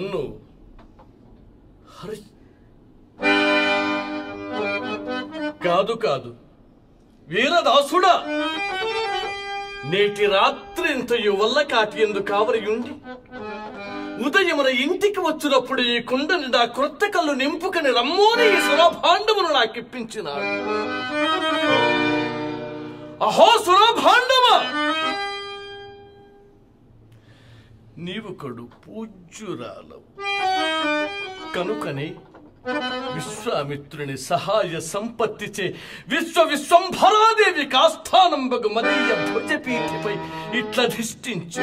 నన్ను హరి కాదు కాదు వీరదాసుడా, నేటి రాత్రి ఇంతయు వల్ల కాటియందు కావరియుండి ఉదయమున ఇంటికి వచ్చినప్పుడు ఈ కుండని నా క్రొత్త కళ్ళు నింపుకని రమ్మోని ఈ సురభాండమును నాకిప్పించినాడు. అహో సురభాండమా, నీవు కడు పూజ్యురాలవు కనుకనే విశ్వామిత్రుని సహాయ సంపత్తిచే విశ్వ విశ్వంభరాదేవి కాస్థానం బగు మదీయ భుజపీఠిపై ఇట్లధిష్ఠించు.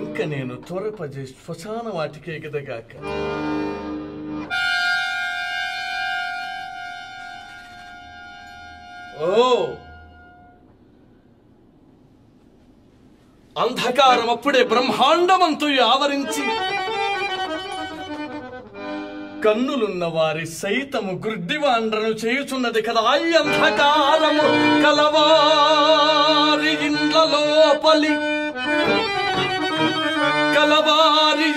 ఇంక నేను త్వరపజే శ్మశాన వాటికే గదగాక. ఓ అంధకారం అప్పుడే బ్రహ్మాండమంతు ఆవరించి కన్నులున్న వారి సైతము గుడ్డివాండ్రను చేయుచున్నది కదా ఈ అంధకారము. కలవారి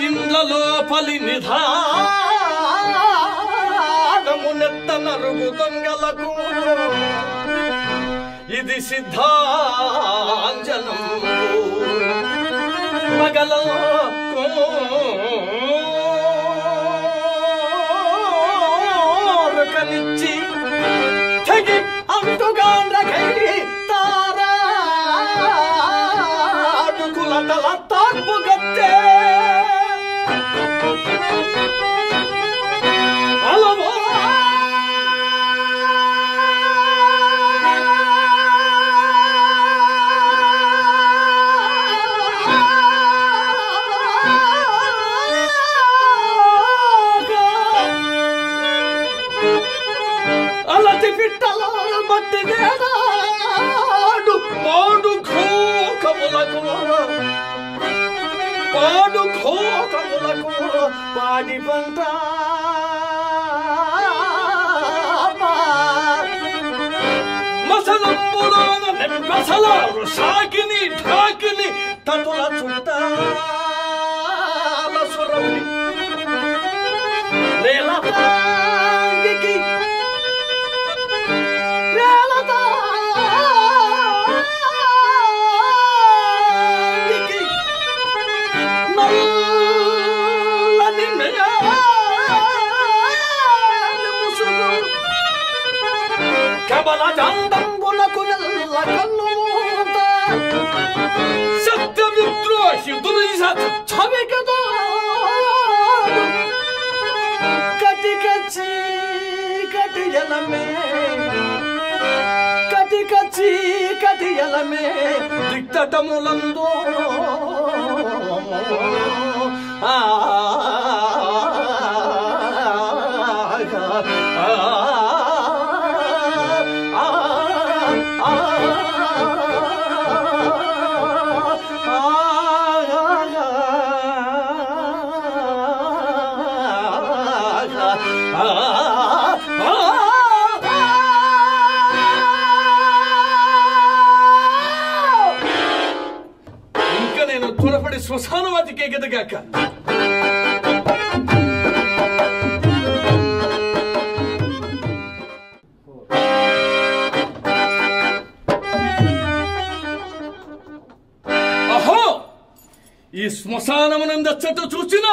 ఇండ్ల లోపలి నిధానము నెత్తనరుగు దొంగలకు ఇది సిద్ధాంజనం. పగలో నిచ్చి తెగి అంతుగాండ్రగైరి తారాడుకుల తల తాపు గట్టే అలవో పాడి పంట మసలు సాగిని ఢాకిని తటుల చుట్టాల సురవి సత్యవిద్రోహి దుర్జ చవికతో కటిక చీకటియలమే దిక్తటములందో శ్మశానవాటికే గదగాక. అహో ఈ శ్మశానమునందచ్చట చూసిన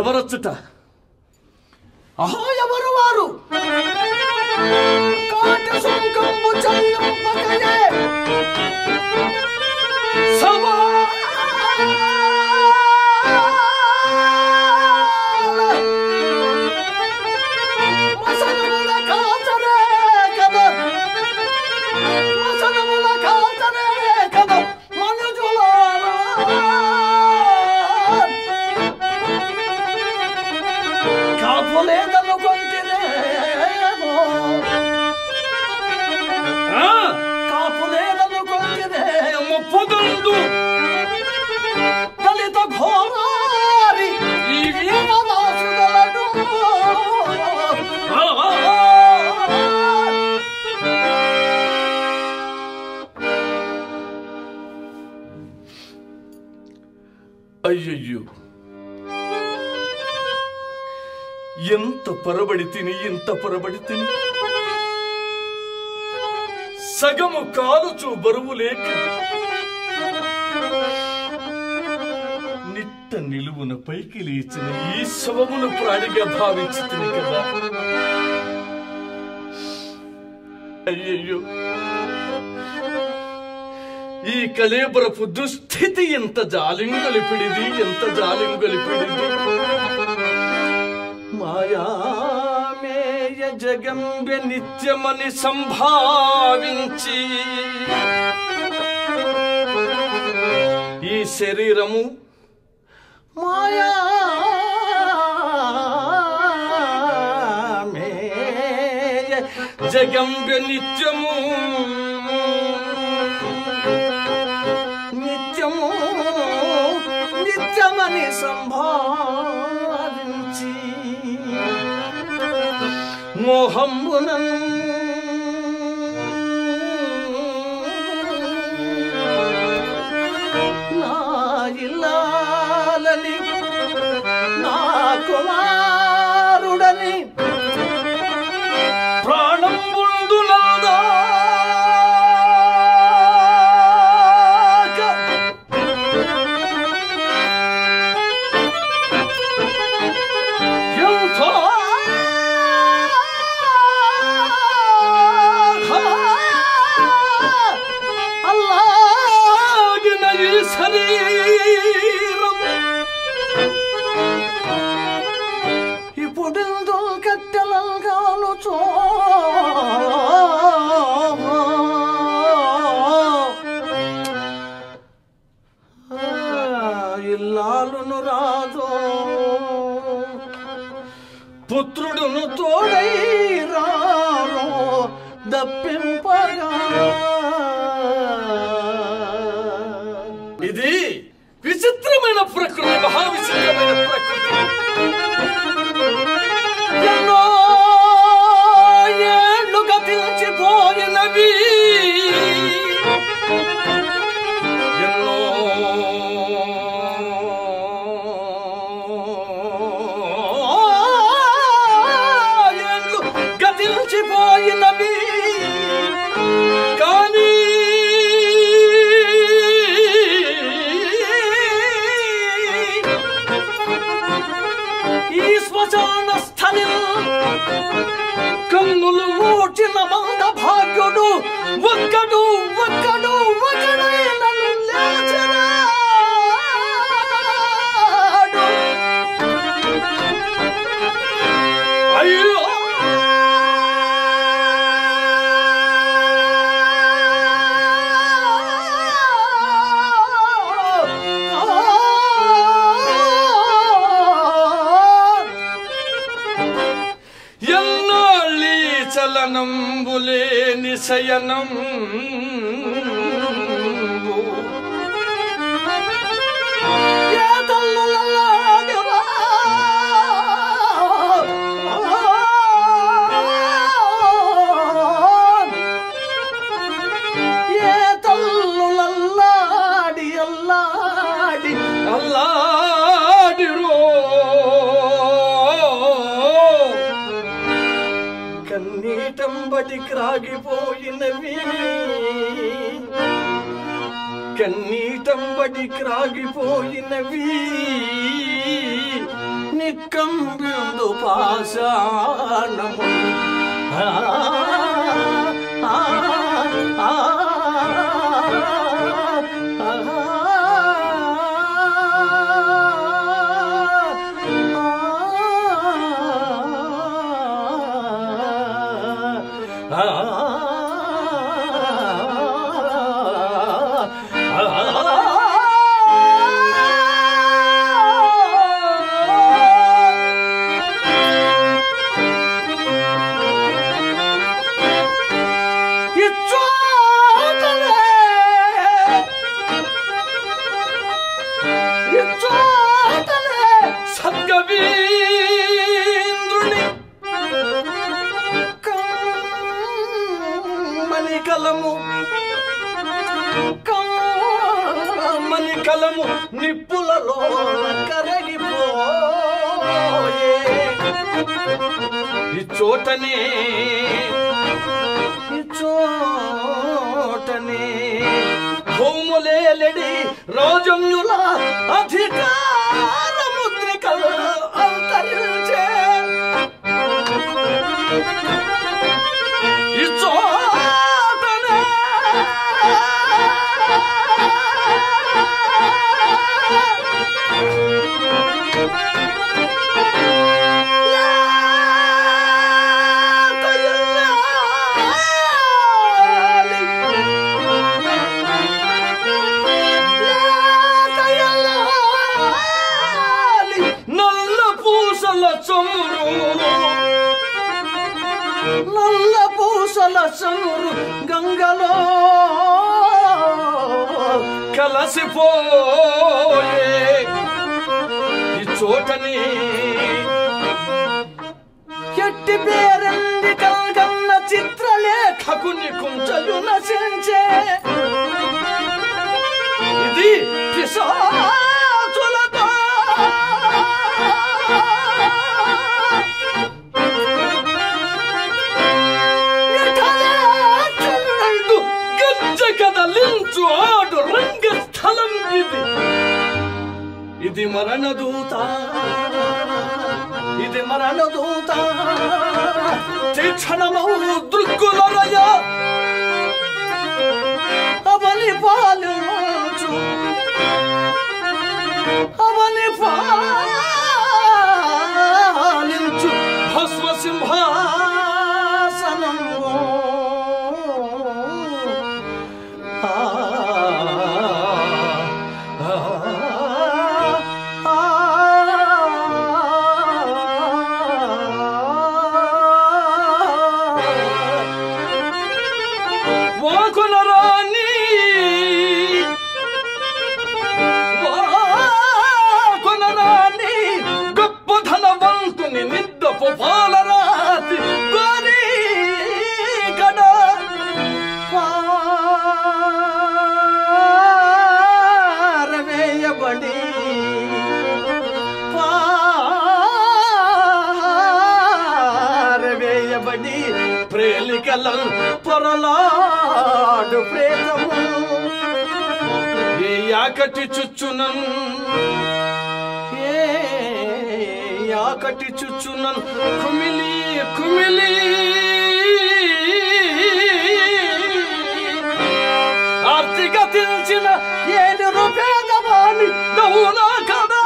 ఎవరొచ్చుట అహో ఎవరు వారు కాట సంకంబు చల్లపకలే సమా ఎంత పొరబడితిని ఇంత పొరబడితిని సగము కాలుచు బరువు లేక నిట్ట నిలువున పైకి లేచిన ఈ శవమును ప్రాణిగా భావించితిని కదా. అయ్యయ్యో, ఈ కళేబరపు దుస్థితి ఎంత జాలింగలిపిడిది, ఎంత జాలింగలిపిడిది. మాయామేయ జగంబె నిత్యమని సంభావించి ఈ శరీరము మాయామేయ జగంబె నిత్యము నిత్యము నిత్యమని సంభావించి మోహమునం నాయిలాలని నా కుమారుడని ప్రాణముందులాదా పుత్రుడును తోడై రారో దప్పింపగా ఇది విచిత్రమైన ప్రకృతి, మహావిచిత్రమైన ప్రకృతి. ఎన్నో ఏళ్ళు గతించిపోయినవి, ఎన్నో పోయినవి, కానీ ఈ శ్మశాన స్థలి కన్నులు మూచిన మంద భాగ్యుడు ఒక్కడు ఒక్కడు ఒక్కడైన లేచనాడు. అయ్యో, ചലനം പുലേ നിശയനം రాగిపోయినవి కన్నీటంబడికిరాగిపోయినవి నికంబిందు పాశానము కలము నిప్పులలో కరగిపోయే ఈ చోటనే భూములేలడి రాజముల అధికార ముద్రికలు అంతరించే ఈ చోటనే గంగలో కలసిపోయే ఈ చోటని ఎట్టి పేరంది కల్గన్న చిత్రలేఖకుని కుంచలు నశించే ఇది పిశాచులతో కదలించు ఆడు రంగస్థలం ఇది మరణదూత తీక్షణమౌ దృక్కులరయ అవని పాలించు భస్మ సింహాసనం పొరలాడు ప్రేమము ఏ యాకటి చుచ్చునను కుమిలి కుమిలి ఆర్తిక తెలిసిన ఏడు రూపేదవాణి నవ్వునా కదా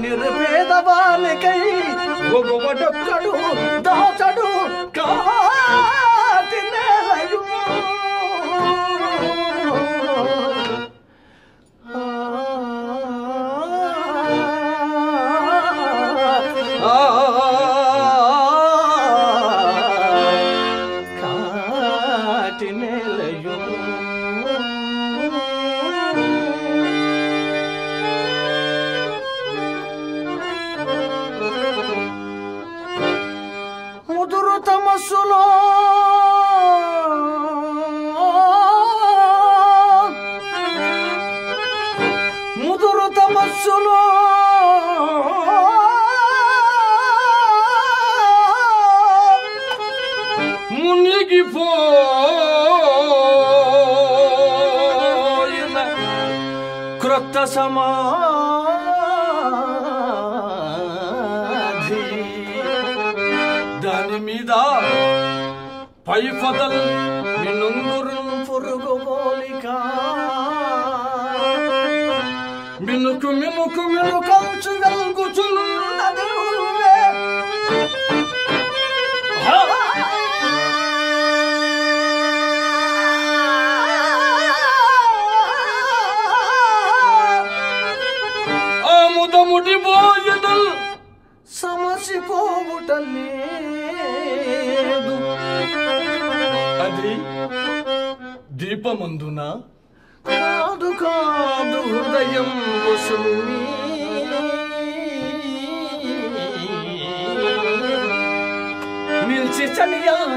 నిరుపేదవానికై భగవడొక్కడు దాచడు కాటి నేలయు Tinele yo. Samadhi dani mida pai fadal minungurum furugo bolika minuku kalçugal guculun adulve అది దీపమందున కాదు కాదు హృదయం వసులు నిలిచి చలియల్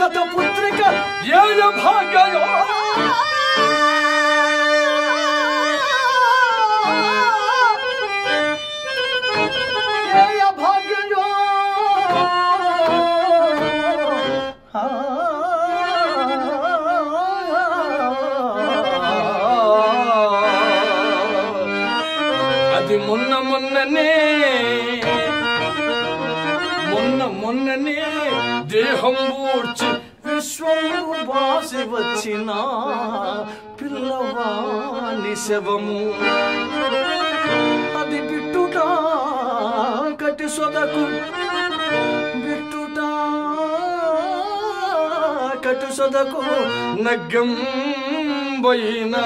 గత పుత్రిక ఏయ భాగ్యయో మొన్ననే దేహం పూడ్చి విశ్వము బాసి వచ్చిన పిల్లవాని శవము అది బిట్టుటా కటి సొదకు నగ్గం పోయినా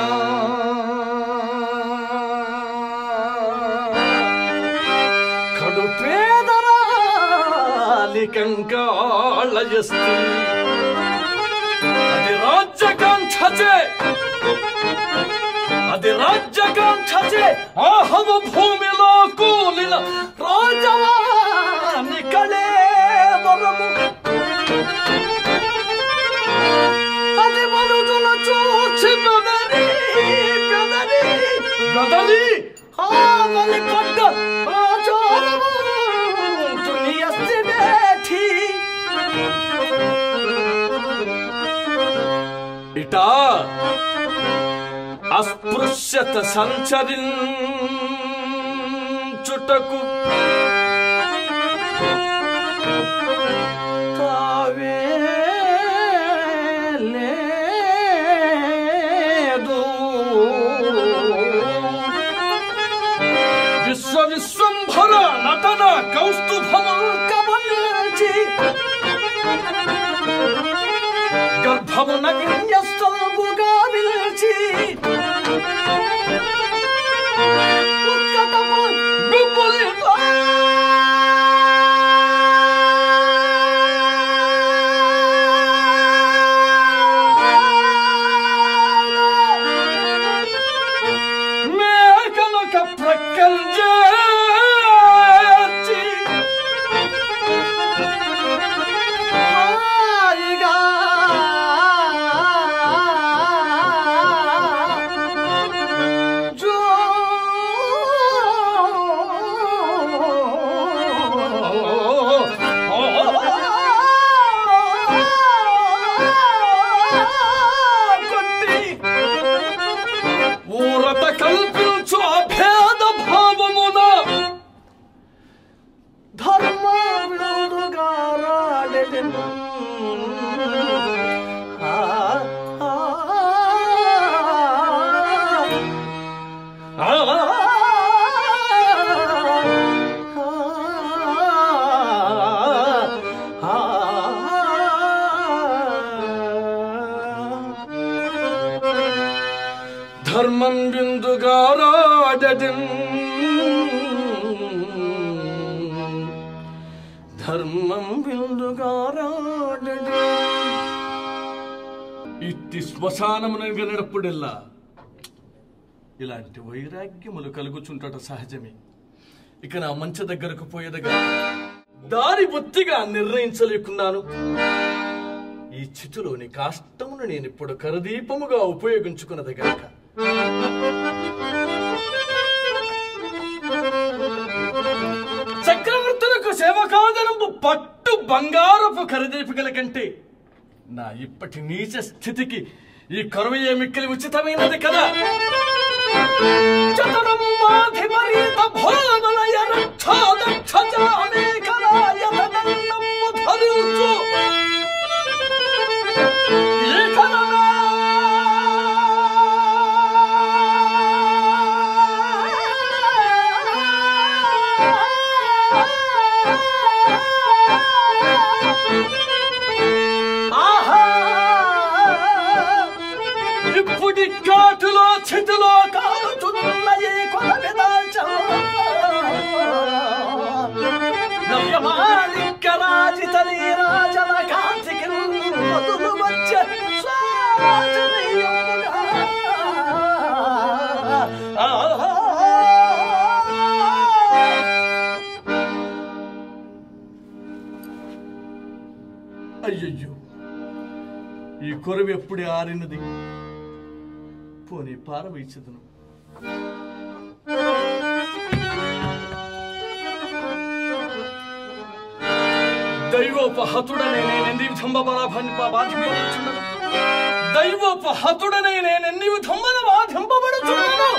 కంకాళయస్తి అది రాజ్యకాంక్షచే ఆహము భూమిలో కూలిన రాజవాని కళే వరము అది మనుజుల చూచి గదలి ఆవలి కొట్ట అస్పృశ్యత సంచరించుటకు తావే లేదు విశ్వంభర నటన కౌస్తుభముల్ కమల్చి గర్భమున గిన్యస్తల్బుగా విల్చి ఉత్కటముల్ గుపులిత మేకనొక ప్రకంజే ధర్మం బిందుగారాడెదెం ధర్మం బిందు ఇట్టి శ్మశానమున గలడప్పుడెల్లా ఇలాంటి వైరాగ్యములు కలుగుచుంటట సహజమే. ఇక నా మంచ దగ్గరకు పోయేదగా దారి బొత్తిగా నిర్ణయించలేకున్నాను. ఈ చితులోని కాష్టమును నేను ఇప్పుడు కరదీపముగా ఉపయోగించుకున్నదగాక. చక్రవర్తులకు సేవకాదనంబు పట్టు బంగారపు కరదీపికల కంటే నా ఇప్పటి నీచ స్థితికి ఈ కరువు ఏ మిక్కిలి ఉచితమైనది కదా. అయ్యయ్యో, ఈ కొరవి ఎప్పుడే ఆరినది. పోనీ పారవేసేదను. దైవోపహతుడనే నేనెన్ని విధంబ బాధింపబడుచున్నాను. దైవోపహతుడనే నేనెన్ని విధంబన బాధింపబడుచున్నాను.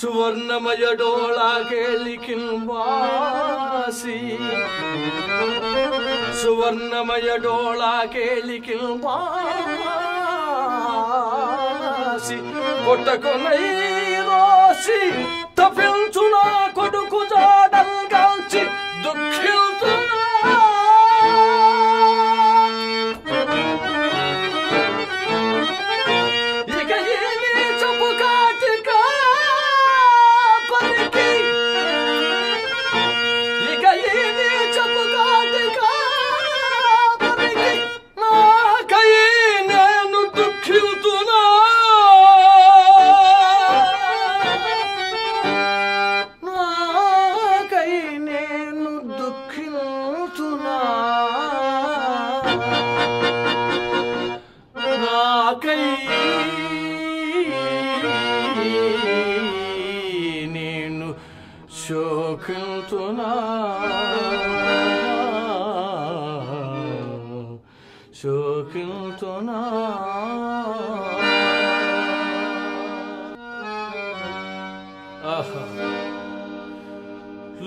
సువర్ణమయ డోళాకేలికిన్ వాసి, సువర్ణమయ డోళాకేలికిన్ వాసి, కొట్టకొనై రోసి తపించునా కొడుకు జాడల్ కాల్చి దుఃఖిల్తున్నా.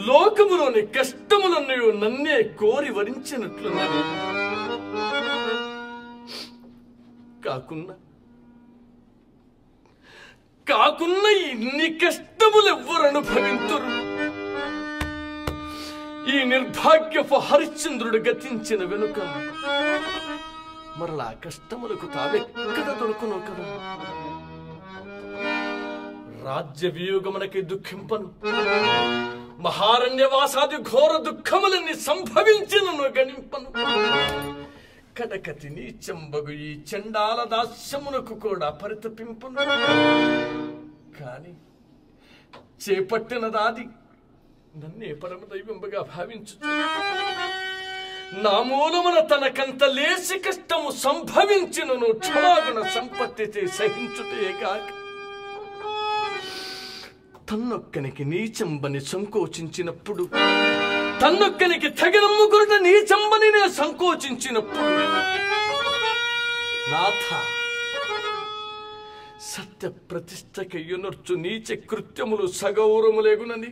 లోకములోని కష్టములన్నయు నన్నే కోరి వరించినట్లు కాకున్న ఇన్ని కష్టములు ఎవ్వరు అనుభవింతురు. ఈ నిర్భాగ్యపు హరిశ్చంద్రుడు గతించిన వెనుక మరలా కష్టములకు తావెక్కడ దొరుకును కదా. రాజ్య వియోగమునకి దుఃఖింపను, మహారణ్యవాసాది ఘోర దుఃఖములన్నీ సంభవించినను గణింపను. కడకతి నీచంబగు ఈ చండాల దాస్యమునకు కూడా పరితపింపను. కాని చేపట్టినదాది నన్నే పరమదైవంబగా భావించు. నా మూలమున తనకంత లేసి కష్టము సంభవించినను క్షమాగుణ సంపత్తి చే సహించుటేగాక తన్నొక్కనికి నీచంబని సంకోచించినప్పుడు తన్నొక్కనికి తెగనమ్ముకున్న నీ చెంబని నేను సంకోచించినప్పుడు నాథ సత్య ప్రతిష్టకి యునర్చు నీచ కృత్యములు సగౌరము లేగునని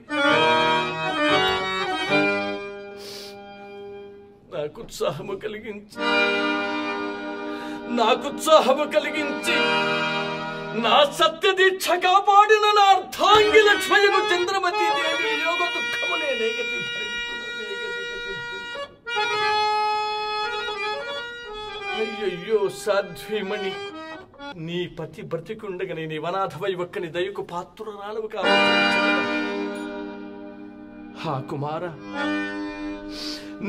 నాకుత్సాహము కలిగించి నా సత్య దీక్ష కాపాడిన నా అర్ధాంగి లక్ష్మయ్యను చంద్రమతి దేవి యోగ దుఃఖమునే నేగతి అయ్యయ్యో సాధ్వీమణి, నీ పతి బ్రతికుండగా నేను ఈ వనాథవై ఒక్కని దయకు పాత్రురాలవు కావచ్చు. హా కుమార,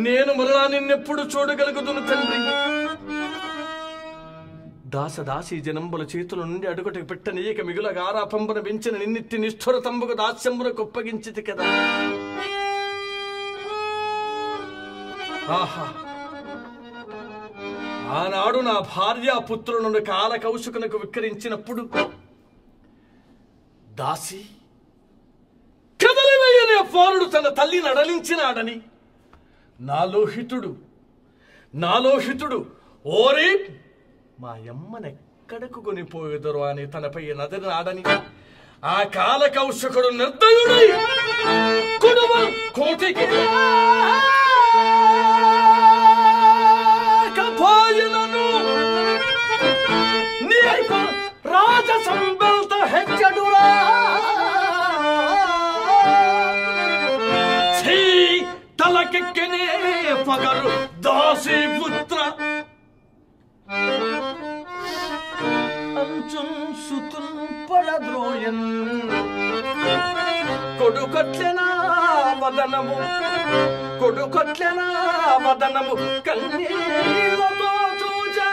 నేను మరలా నిన్నెప్పుడు చూడగలుగుతున్న తండ్రి. దాసదాసి జనంబుల చేతుల నుండి అడుగుటకు పెట్టనీయక మిగుల గారాపంబను పెంచిన నిన్నిట్టి నిష్ఠుర తంబుకు దాస్యంబున కుప్పగించితి కదా. ఆహా, ఆనాడు నా భార్య పుత్రులను కాలకౌశుకునకు విక్రించినప్పుడు దాసి కదలివేయని అపారుడు తన తల్లి నడలించినాడని నాలోహితుడు ఓరే మా యమ్మనెక్కడకు కొనిపోయేదరు అని తనపై నదినాడని ఆ కాలకౌశుకుడు నిర్దయుడై కుడుమ కోటికి పోయినను నీకు రాజ సంబల్త హెచ్చడురా ఛీ తలకెక్కనే పగరు దాసి పుత్ర అంచుం సుతుం పడద్రోయన్ కొడుకొట్లెనా వదనము కొడుకొట్లెనా వదనము కన్నీలతో చూచే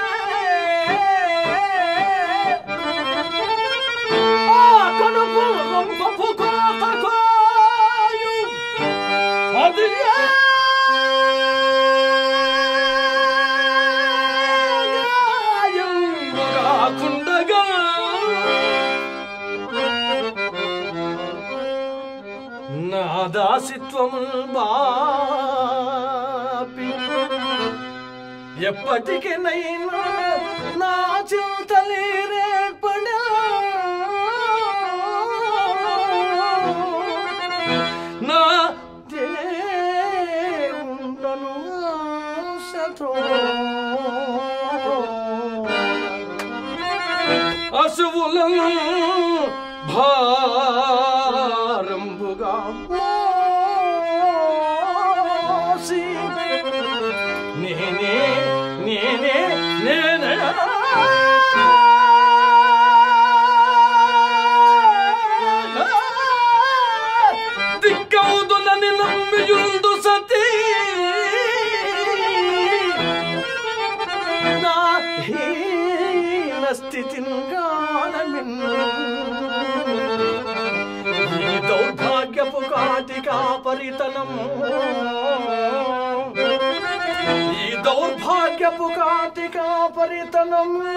ఆ కొడుకు రొంపపు కోతకోయు అదియే దాసిత్వము బాపి ఎప్పటికైనా నా చింతలేరేపడ నా దేవుండను సతో అసువులను భారంభుగా దౌర్భాగ్యపు కాటికాపరితనము ఈ దౌర్భాగ్యపు కాటికాపరితనము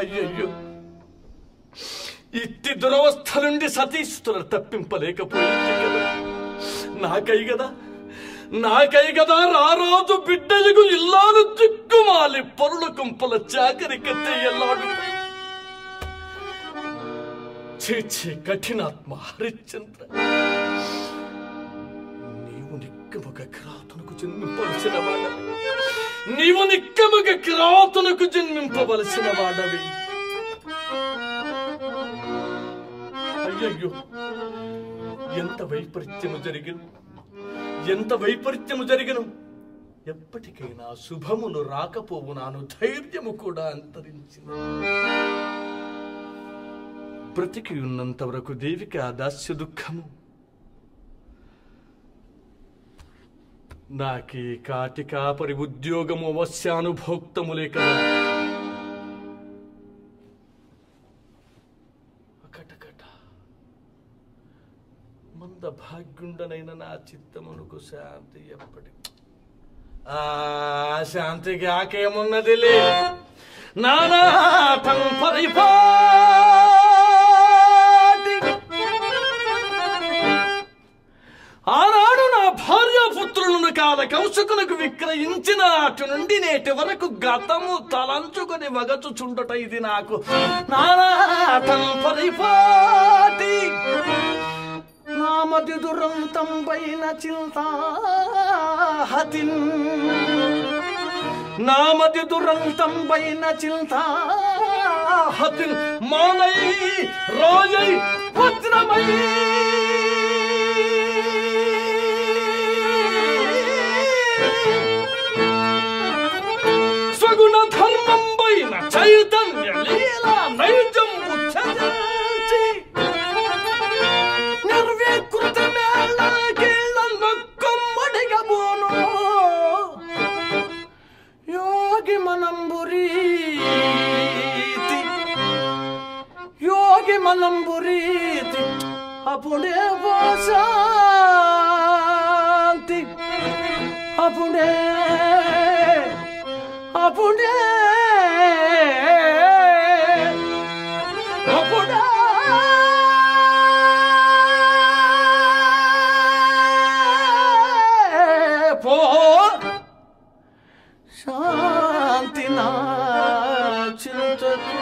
అయ్యయ్యో, ఇట్టి దురవస్థ నుండి సతీశ్వరు తప్పింపలేకపోయింది కదా. నాకై కదా రారాజు బిడ్డలకు ఇల్లాలు దిక్కుమాలి పరుల కుంపల చాకరి కట్టేయల్లాడు. చీచి కఠినాత్మ హరిశ్చంద్ర, నీవు నిక్కముగా కిరాతునకు జన్మింపవలసిన వాడవి. అయ్యయ్యో, ఎంత వైపరీత్యము జరిగిన ఎప్పటికైనా శుభములు రాకపోవు నాను ధైర్యము కూడా అంతరించిన. బ్రతికి ఉన్నంత వరకు దేవికి ఆ దాస్య దుఃఖము నాకి కాటికా పరివుద్యోగము అవశ్యానుభోక్తములే కదా. ఒకటకట మంద భాగ్యుండనైన నా చిత్తమునకు శాంతి ఎప్పటి ఆ శాంతికి ఆకేమున్నది లే నానాథం పరిపా ఆనాడు నా భార్యాపుత్రులను కాల కౌశకులకు విక్రయించిన అటు నుండి నేటి వరకు గతము తలంచుకుని వగచుచుండట ఇది నాకు నానాథం పరిపాటి నామది దురంతం పైన చింతాహతి నామది దురంతం పైన చింతాహతి మానై రాజై పత్రమై ధర్మంబైన చైతన్య లీలా నైజంబు చజాచి నిర్వికృత మేళకిళ్ళ నొక్కమ్మడిగబోను యోగి మనంబు రీతి యోగి మనంబు రీతి అప్పుడే శాంతి అప్పుడే అప్పుడే అప్పుడే పో శాంతి నా చింతకు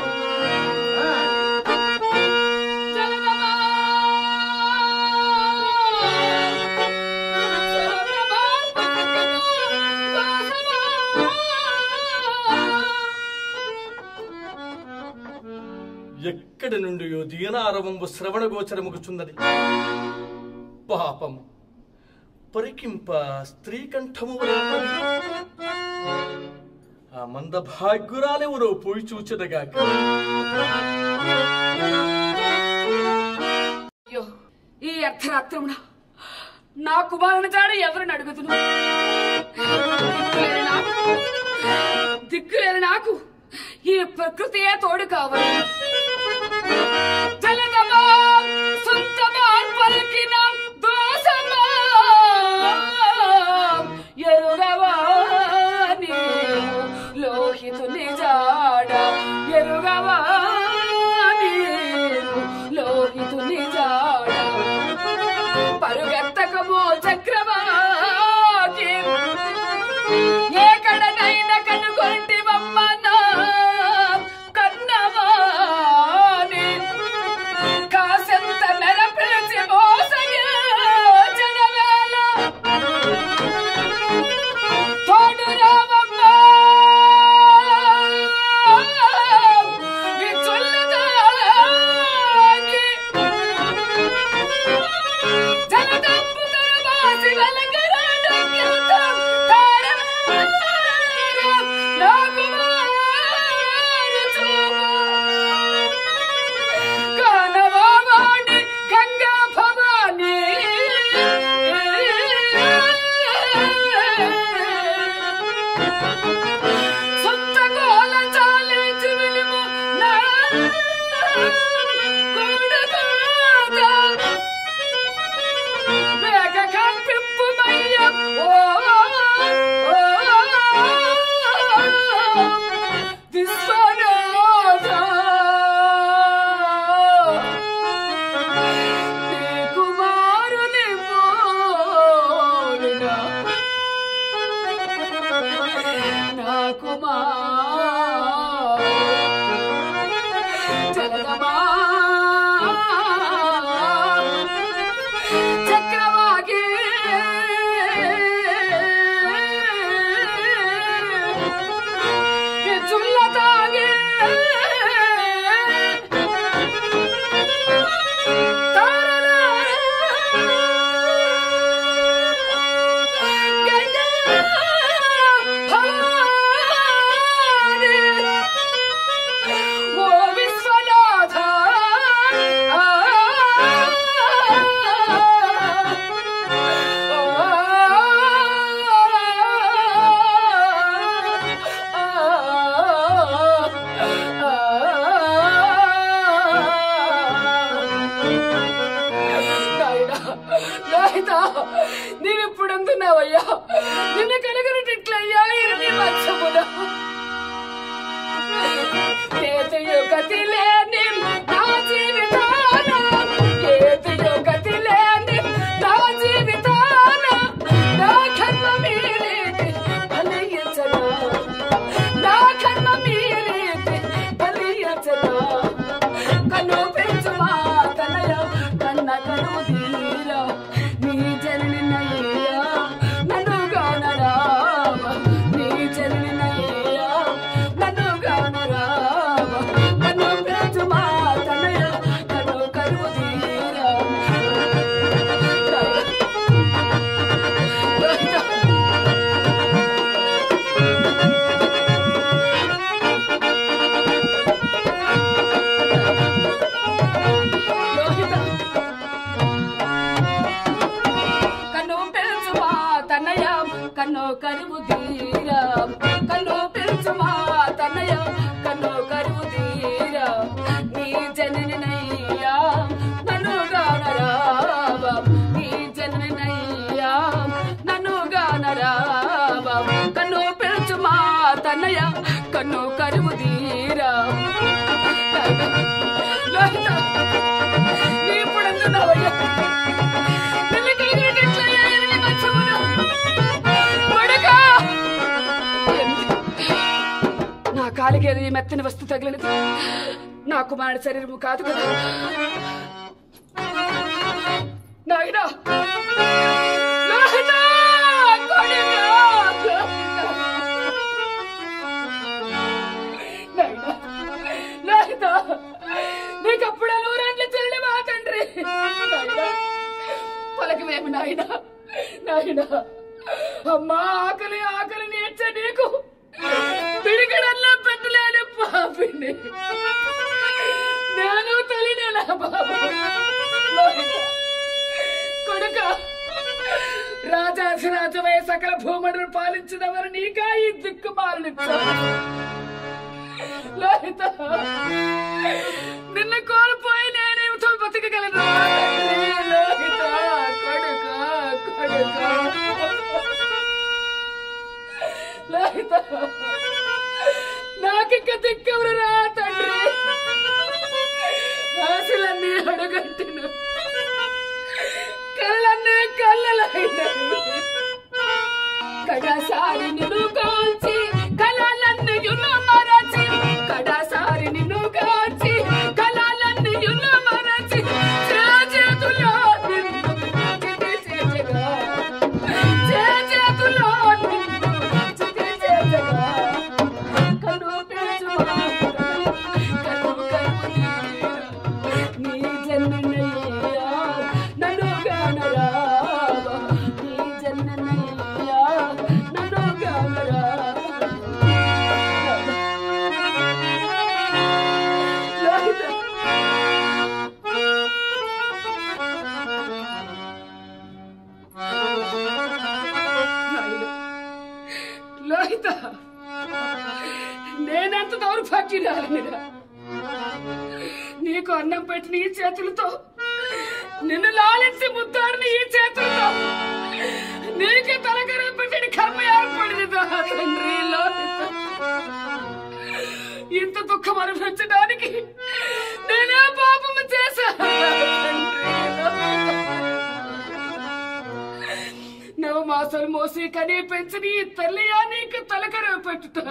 ఎక్కడి నుండి దీనారవంబు శ్రవణ గోచరముగుచున్నది. పాపము పరికింప స్త్రీ కంఠము ఆ మందభాగ్యురాలెవరో పోయి చూచదగాక. ఈ అర్ధరాత్రమున నా కుమారుని జాడ ఎవరిని అడుగుతున్నా? దిక్కులేని నాకు ఈ ప్రకృతియే తోడు కావాలి. తలదమా సొంతమా పలికిన దోసమా ఎరుగవాని లోహితుని జాడ ఎరుగవాని లోహితుని జాడ పరుగెత్తకమో చక్రవాకి ఏకడనైనా కనుగొంటి మమ్మనా Like a cat, pimp, my ఉన్నావయ్యా, నిన్న కనుగొనటట్లయ్యా ఇరవై పక్షమున కాలికేది ఈ మెత్తని వస్తువు తగిలినది నా కుమారుడి శరీరము కాదు కదా నాయనా. నీకప్పుడ నూరేండ్ల చెల్లి మా తండ్రి పలకవేమి నాయనా. నాయనా అమ్మా ఆకలి ఆకలి నేర్చే నీకు పిడికడల్లా పెట్టలేని పాపిని నేను తల్లినేలా బాబు కొడుక రాజాధిరాజమయ సకల భూములను పాలించినవారు నీకా ఈ దిక్కుమాలను లోహిత నిన్ను కోల్పోయి నేనేమిటో బతికగలను లోహిత కొడుక కొడుక లోహిత నాకిక దిక్కవరు రా తండ్రి ఆశలన్నీ అడుగట్టిన కళ్ళన్నీ కళ్ళలైన కడాసారి నిన్ను కాల్చి కళలన్నీ యును మరచి కడాసారి నిన్ను కాల్చి కళలన్నీ యును మరచి చేతులో నీకు అన్నం పెట్టిన ఈ చేతులతో నిన్ను లాలించి ముద్దాడిని ఈ చేతులతో నీకు తలకర పెట్టిన కర్మ ఏర్పడిందా తండ్రి. ఇంత దుఃఖం అనుభవించడానికి నేనే పాపము చేశా. నువ్వు మాసలు మోసి కనీ పెంచిని ఈ తల్లియా నీకు తలకర పెట్టుతా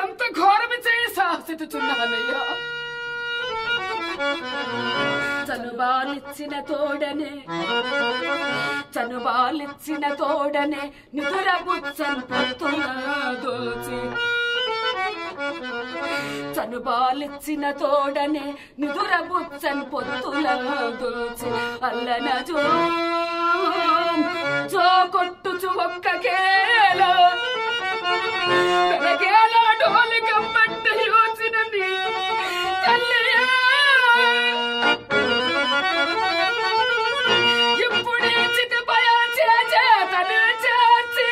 ఎంత ఘోరం చేయ సాహసిస్తున్నానయ్యా. చనుబాలిచ్చిన తోడనే నిదుర బుచ్చన్ పొత్తులా దోచి చనుబాలిచ్చిన తోడనే నిదుర బుచ్చన్ పొత్తులా దోచి అల్లన జో కొట్టుచు ఒక్కకేళ డోలికబట్టి యోచిన తల్లి ఇప్పుడే చితి భయా చేతనే చేసి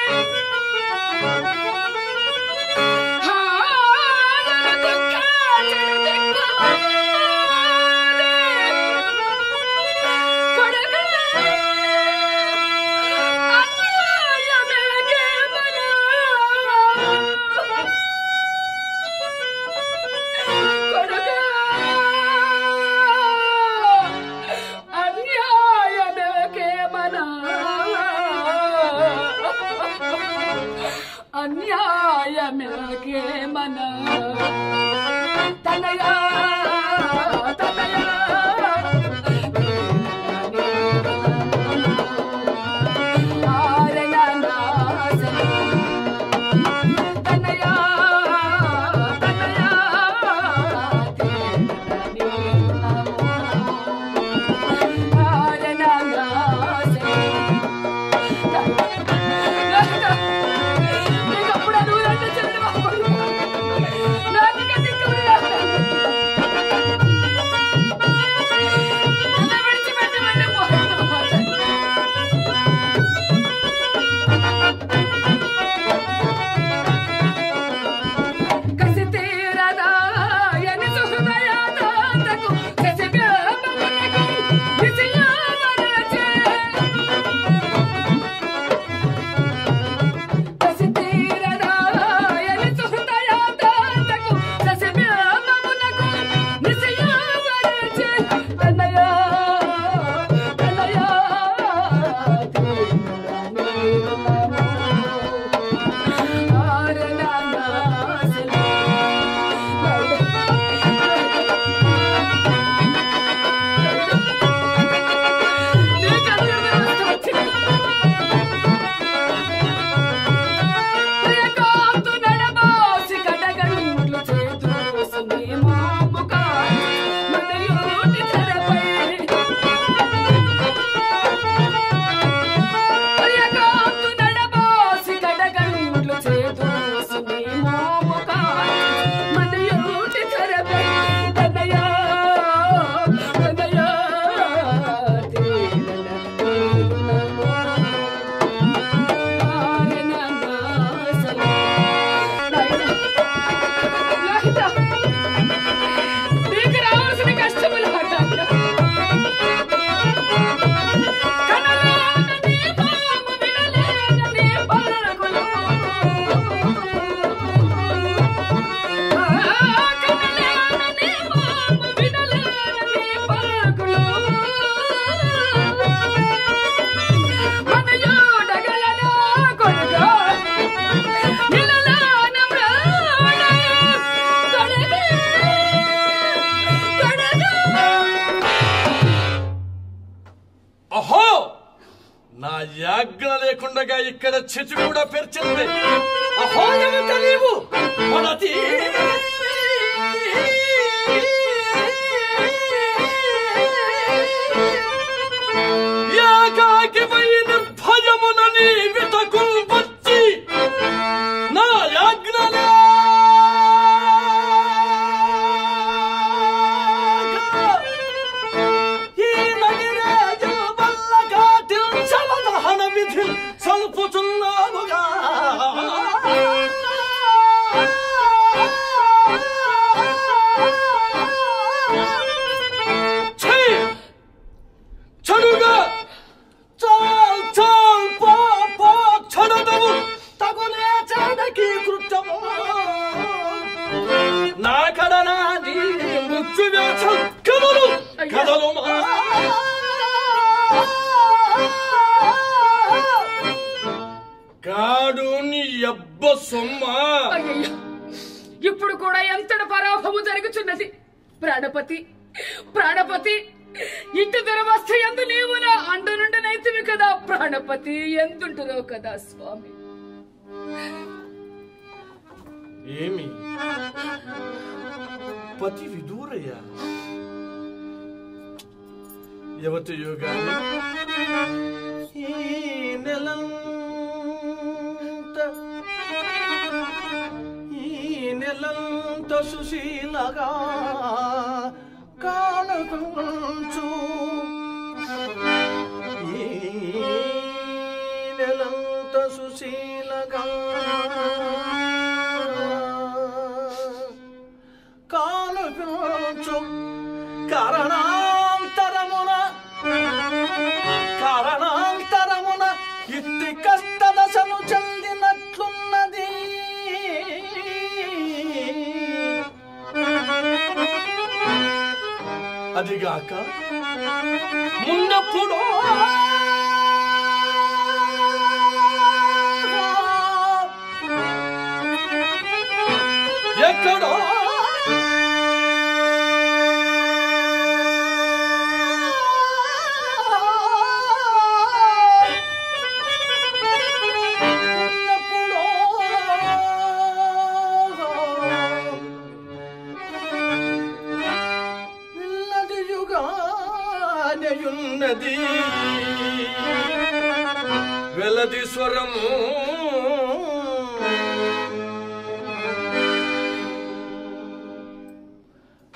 కోటీశ్వరము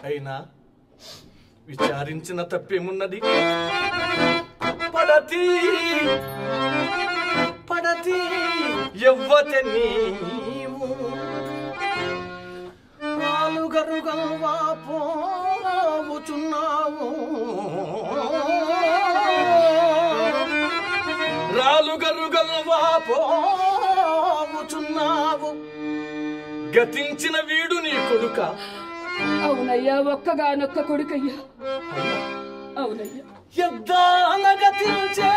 అయినా విచారించిన తప్పేమున్నది? పడతి పడతి యవ్వతే నీవు నాలుగరుగంగా పోవుచున్నావు. రాలుగరుగంగా పోవుచున్నావు. గతించిన వీడు నీ కొడుక? అవునయ్యా, ఒక్కగానొక్క కొడుకయ్యా. అవునయ్యా. యద్దాన గతించే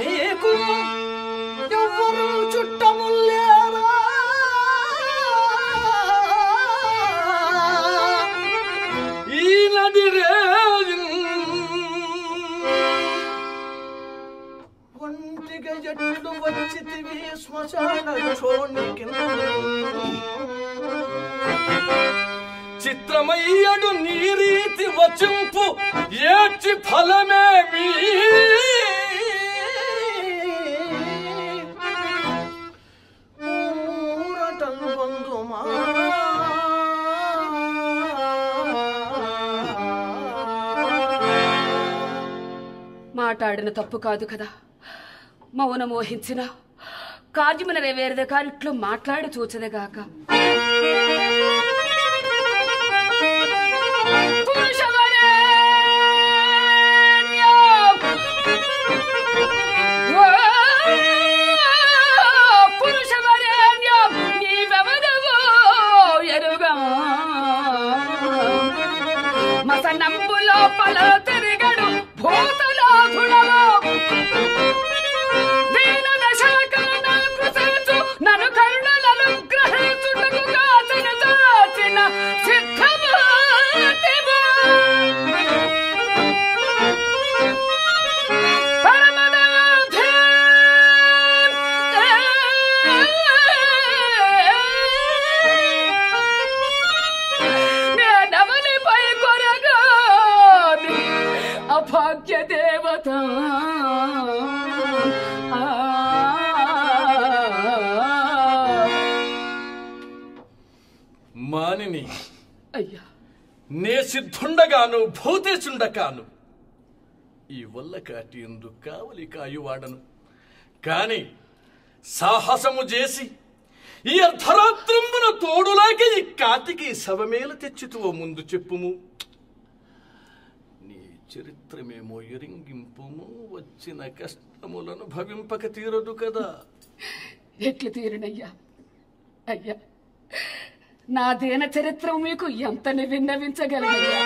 నీకు ఎవ్వరూ చుట్టముల్లేరా? ఈ నది రేజు ఒంటిగా ఎట్లు వచ్చితివి శ్మశాన క్షోణికి? చిత్రమయ్యడు నీ రీతి వచింపు ఏడ్చి ఫలమేమి? ఊరటను బంధుమా మాట్లాడిన తప్పు కాదు కదా, మౌనం మోహించిన కార్యమున నెరవేరదు కాని ఇట్లు మాట్లాడి చూచదగాక. మానిని అయ్యా, నే సిద్ధుండగాను భూతేశుండకాను ఈ వల్ల కాటి ఎందు కావలి కాయువాడను. కాని సాహసము చేసి ఈ అర్ధరాత్రంబున తోడులాగే ఈ కాతికి శవమేల తెచ్చితువో ముందు చెప్పుము. నీ చరిత్రమేమో ఎరింగింపుము, వచ్చిన కష్టములను భవింపక తీరదు కదా. ఎట్లు తీరునయ్యా? అయ్యా, నా దేన చరిత్ర మీకు ఎంత విన్నవించగలిగయ్యా?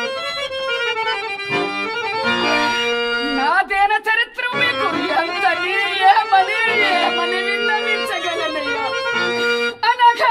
నా దేన చరిత్ర మీకు ఎంత విన్నవించగలనయ్యా? అనగా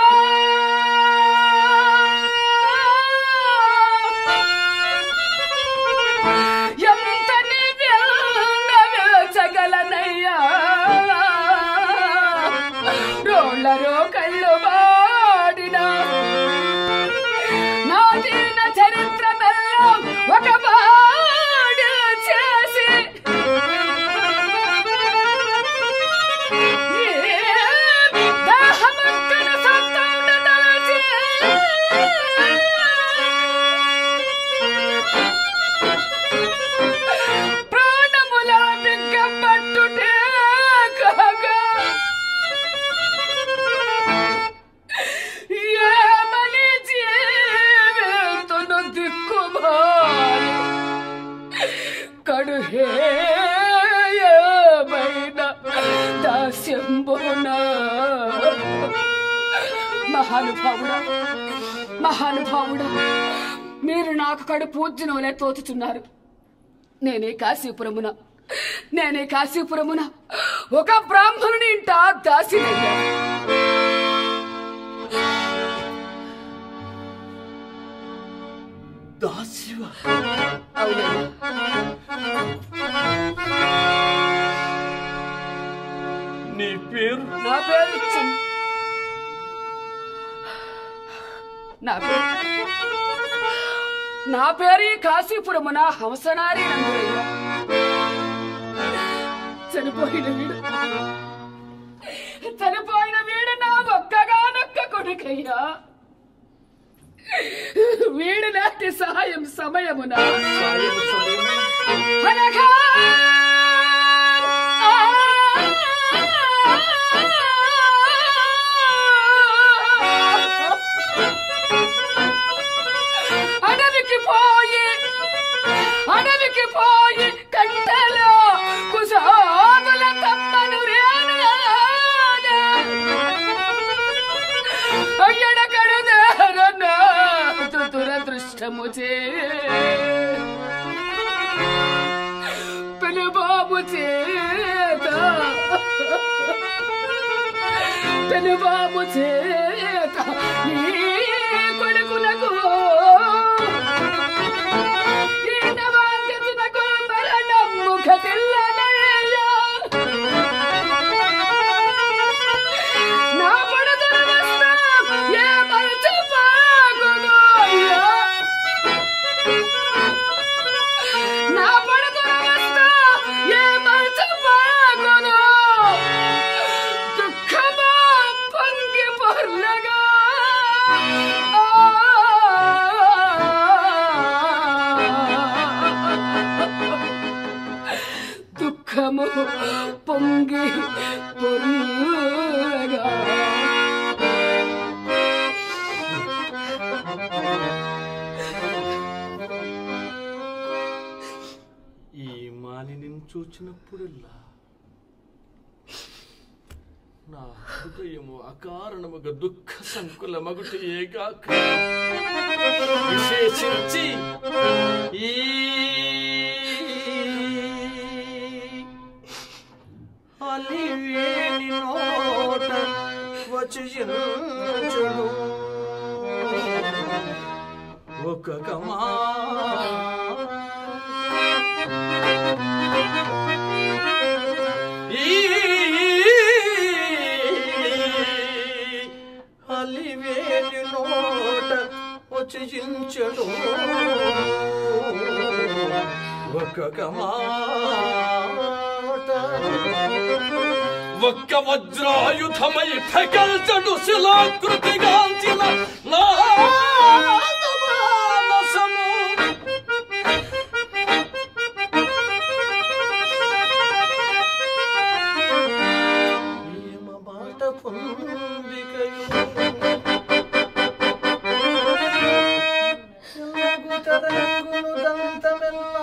మహానుభావుడా, మహానుభావుడా, మీరు నాకు కడు పూజ్యనోలే తోచుచున్నారు. నేనే కాశీపురమున ఒక బ్రాహ్మణుని ఇంట దాసినయ్యా. దాసివా? అవునయ్యా. నీ పేరు? నా పేరు నా పేరి కాశీపురమున హంసనారి నందురయ్య. చనిపోయిన వీడు నా ఒక్కగానొక్క కొడుకయ్యా. వీడు నాటి సహాయం సమయమున అడవికి పోయి కంటలో కుసాగుల తమ్మను అయ్యడకడుదరన్న దురదృష్టము చే పెను బాబు చేత నీ కొడుకులకు పొంగి పొరుగా ఈ మాలిన్యం చూచినప్పుడల్లా నా హృదయము అకారణముగా దుఃఖ సంకుల మగుటి ఏకాక విశేషించి ఈ అలివేని నోట వచించును ఒక గమా అలివేని నోట వచించును ఒక గమా ఒక్క వజ్రాయుధమై ఫెకల్చడు శిలాకృతిగాంచిన నాదమానసము ఏమమాట పొందికయు ఎలాగుతరంగును దంతమెల్లా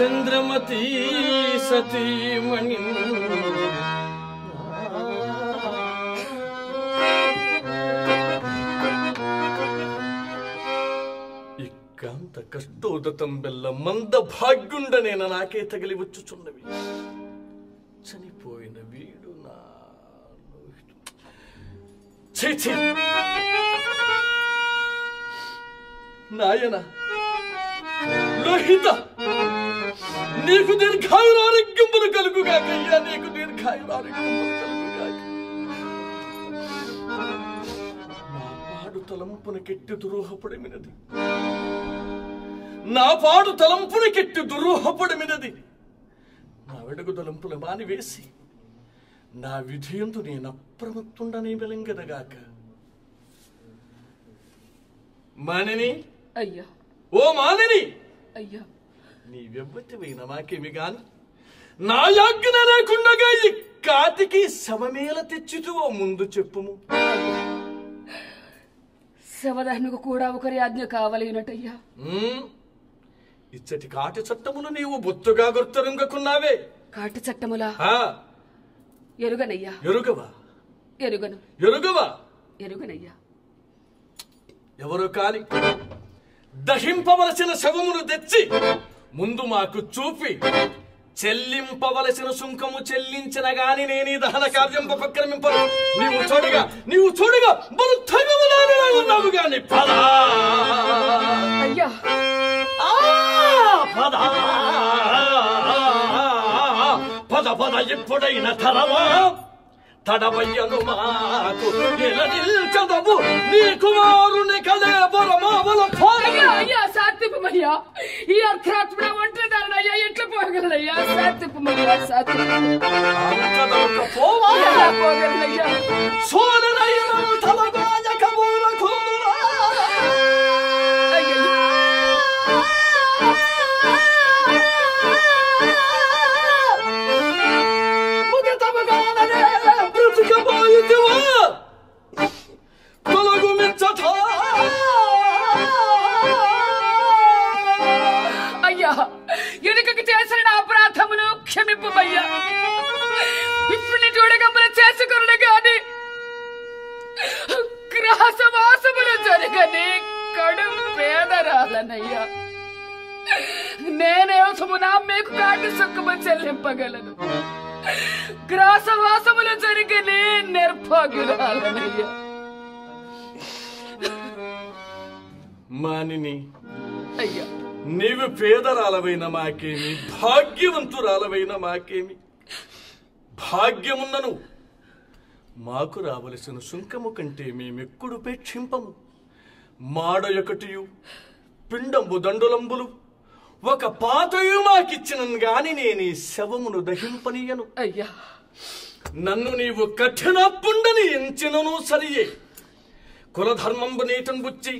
చంద్రమతి సతీమణి ఇక్కంత కష్టోదతం బెల్ల మంద భాగ్యుండనేన నాకే తగిలి వచ్చుచున్నవి. చనిపోయిన వీడు నా చీచి నాయన లోహిత నీకు దీర్ఘాయురారోగ్యములు కలుగుగాకయ్యా. నీకు దీర్ఘాయురారోగ్యములు కలుగుగాక. నా పాడు తలంపునకెట్టి దురూహపడమినది నా వెడుగు తలంపుల మానివేసి నా విధియందు నేను అప్రమత్తుండనే వెలంగదగాక. మానిని అయ్యా, ఓ మానిని అయ్యా, నీ వ్యవతివైన మాకేమి గాను నా యాజ్ఞ లేకుండగా ఈ కాతికి శవమేల తెచ్చుతువో ముందు చెప్పుము. శవదహనకు కూడా ఒకరి ఆజ్ఞ కావలేనటయ్యా. ఇచ్చటి కాటి చట్టములు నీవు బొత్తుగా గుర్తరుంగకున్నావే. కాటి చట్టములా? ఎరుగనయ్యా. ఎరుగవా? ఎరుగను. ఎరుగవా? ఎరుగనయ్యా. ఎవరు కాలి దహింపవలసిన శవమును తెచ్చి ముందు మాకు చూపి చెల్లింపవలసిన సుంకము చెల్లించిన గాని నేను ఈ దహన కార్యం ఉపక్రమింపను. నీవు చూడగా ఉన్నావు గాని పదా అయ్యా పదా పద పద ఎప్పుడైనా తరవా తడవయ్యను మాకు ఇలా నిల్చదవు నీ కుమారుని కలే పరమావల పోరయ్యా. అయ్యా సాత్తిపమయ్యా, ఈ అర్ధాత్మడ ఒంటరిదారనయ్యా, ఎట్లా పోగలనయ్యా? సాత్తిపమయ్యా సాత్తిపమయ్యా పోగలనయ్యా. సోదరయ్యను తలగాజ కబూల ఖునురా అయ్యా. అయ్యా, ఎనుకకి చేసిన అపరాధమును క్షమింపయ్యా. ఇప్పుడు చూడగమ్మల చేసుకున్న గాని గ్రాసవాసములు జరగని కడు పేదరాలనయ్యా. నేనే సుమునా మీకు కాటి సుఖము చెల్లింపగలను. గ్రాసవాసములు జరిగిని నిర్భాగ్యురాలనయ్య. మానిని అయ్యా, నీవు పేదరాలవైన మాకేమి, భాగ్యవంతురాలవైన మాకేమి. భాగ్యమున్నను మాకు రావలసిన సుంకము కంటే మేమెక్కుడు పేక్షింపము. మాడ యొకటియు పిండంబు దండులంబులు ఒక పాతయు మాకిచ్చినను గాని నేను ఈ శవమును దహింపనీయను. అయ్యా, నన్ను నీవు కఠిన పుండని ఎంచినను సరియే. కులధర్మంబు నీటను బుచ్చి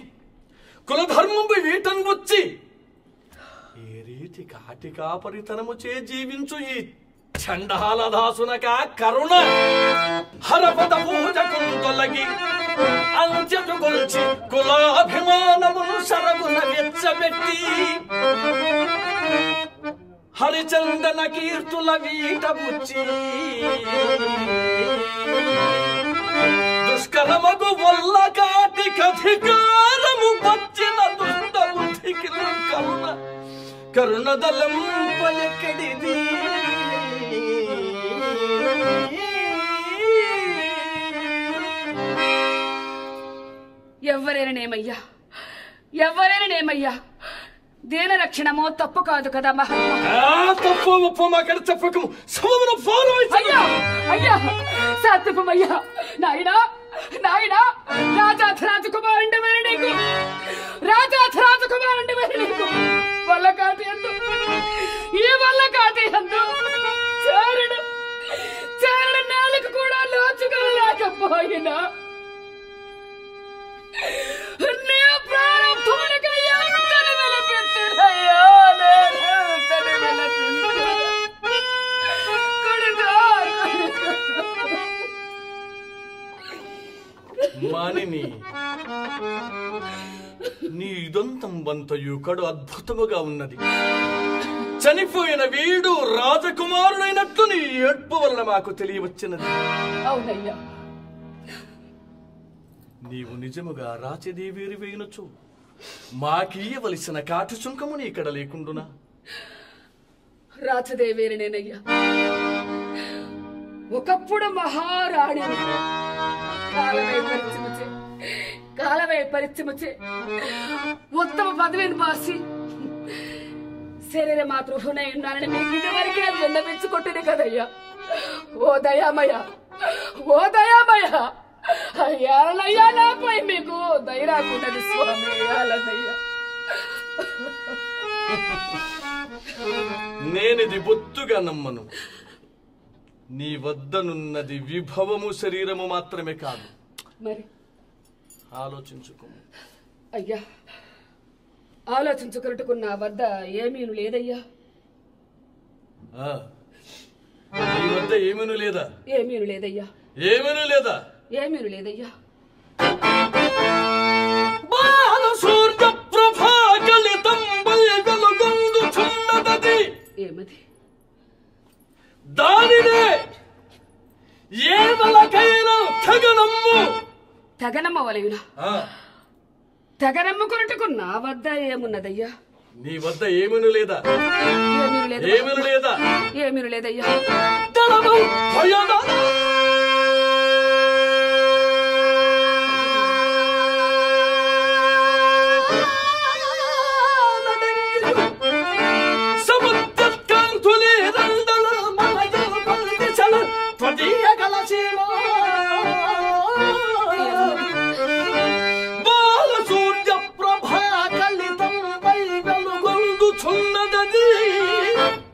కులధర్మంబు వీటను బుచ్చి ఏ రీతి కాటికాపరితనము చే జీవించు ఈ చండాలదాసునక కరుణ హరపద పూజకును తొలగి అంచెటు కొలిచి కులాభిమానమును సరగున వెచ్చబెట్టి హరిచందన కీర్తుల వీట బుచ్చి దుష్కరమకు వల్ల కాటి కధికారము వచ్చిన దుష్ట బుద్ధికి కరుణ కరుణదలం పలికెడిది. ఎవరైనా నేమయ్యా దేన రక్షణమో తప్పు కాదు కదా మహాత్మయ్యా. నాయనా నాయనా, రాజాధరాజకుమారుండేవారు నీకు వల్ల కాటి ఎందు చేరడు నాలుగు కూడా లోచుగా లేకపోయినా మానిని, నీ ఇదంతంబంతయు కడు అద్భుతముగా ఉన్నది. చనిపోయిన వీడు రాజకుమారుడైనట్లు నీ ఏడ్పు వలన మాకు తెలియవచ్చినది. అవునయ్యా, నీవు నిజముగా రాచదేవేరు వేయనొచ్చు. మాకీయవలసిన కాటు సుంకము నీ ఇక్కడ లేకుండునా? రాచదేవేరు నేనయ్యా, ఒకప్పుడు మహారాణి. కాలవై పరిచయముచే ఉత్తమ పదవిని పాసి శరీర మాతృహునై ఉన్నానని మీకు ఇదివరకే విన్నవించుకుంటుంది కదయ్యా. ఓ దయామయ అయ్యాలయ్యా, నాపై మీకు దయరాకుండదు స్వామి. నేనిది బొత్తుగా నమ్మను. నీ వద్దనున్నది విభవము శరీరము మాత్రమే కాదు. మరి ఆలోచించుకో అయ్యా, ఆలోచించుకున్నట్టుకు నా వద్ద ఏమీ లేదయ్యా. నీ వద్ద ఏమీ లేదయ్యా. బాల సూర్య ప్రభా కలితం బల్ వెలుగు ఏమది దానినే ఏమలకైన తగనమ్ము తగనమ్మ వలయునా తగనమ్మ కొరటకు నా వద్ద ఏమున్నదయ్యా నీ వద్ద ఏమను లేదా ఏమను లేదయ్యా దలము భయద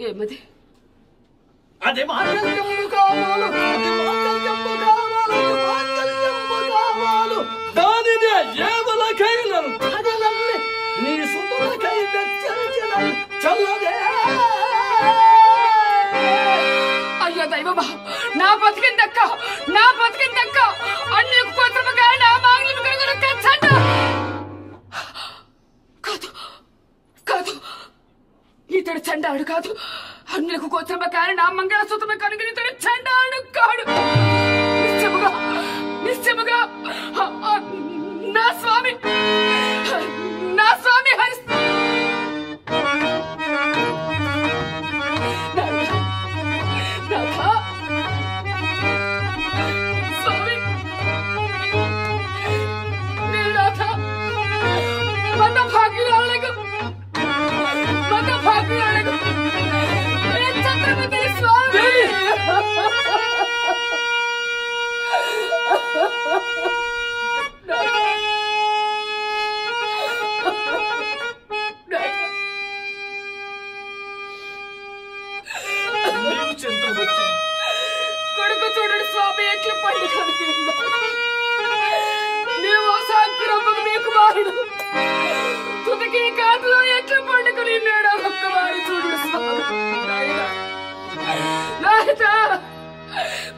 ఏమది అదే మాంగళ్యము కావాలు అదే మాంగళ్యము కావాలు అదే మాంగళ్యము కావాలు దానిదే ఏవల కైనను తగనమ్మి నీ సుందర కై వెచ్చన చల్లదే అయ్యో దైవమా నా బతికిందక్క అన్నికు కోసముగా నా మాంగళ్యము కొరకు కచ్చంట కాదు ఇతడు చండాడు కాదు అన్నిలకు కోసమ కారణ మంగళసూత్రమే కనుగొని ఇతడు చండాడు కాడు నిశ్చయముగా నా స్వామి కొడుకు చూడడు స్వామి ఎట్లు పండు తుదికి కాపులో ఎట్లు పండుకొని ఒక్కవారు చూడడు స్వామి